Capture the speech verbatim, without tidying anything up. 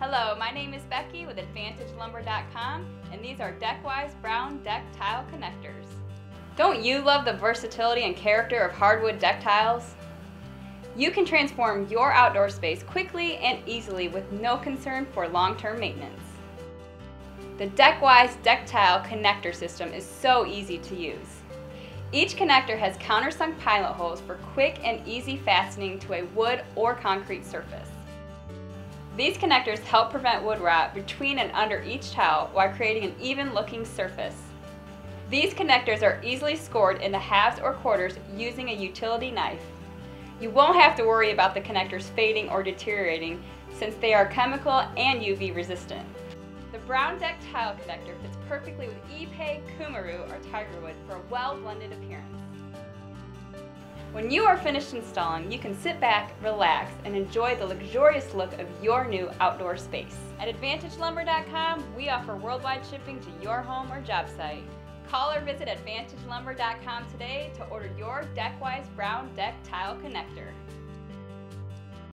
Hello, my name is Becky with Advantage Lumber dot com, and these are Deckwise brown deck tile connectors. Don't you love the versatility and character of hardwood deck tiles? You can transform your outdoor space quickly and easily with no concern for long-term maintenance. The Deckwise deck tile connector system is so easy to use. Each connector has countersunk pilot holes for quick and easy fastening to a wood or concrete surface. These connectors help prevent wood rot between and under each tile while creating an even-looking surface. These connectors are easily scored into halves or quarters using a utility knife. You won't have to worry about the connectors fading or deteriorating since they are chemical and U V resistant. The brown deck tile connector fits perfectly with Ipe, Kumaru, or Tigerwood for a well-blended appearance. When you are finished installing, you can sit back, relax, and enjoy the luxurious look of your new outdoor space. At Advantage Lumber dot com, we offer worldwide shipping to your home or job site. Call or visit Advantage Lumber dot com today to order your Deckwise brown deck tile connector.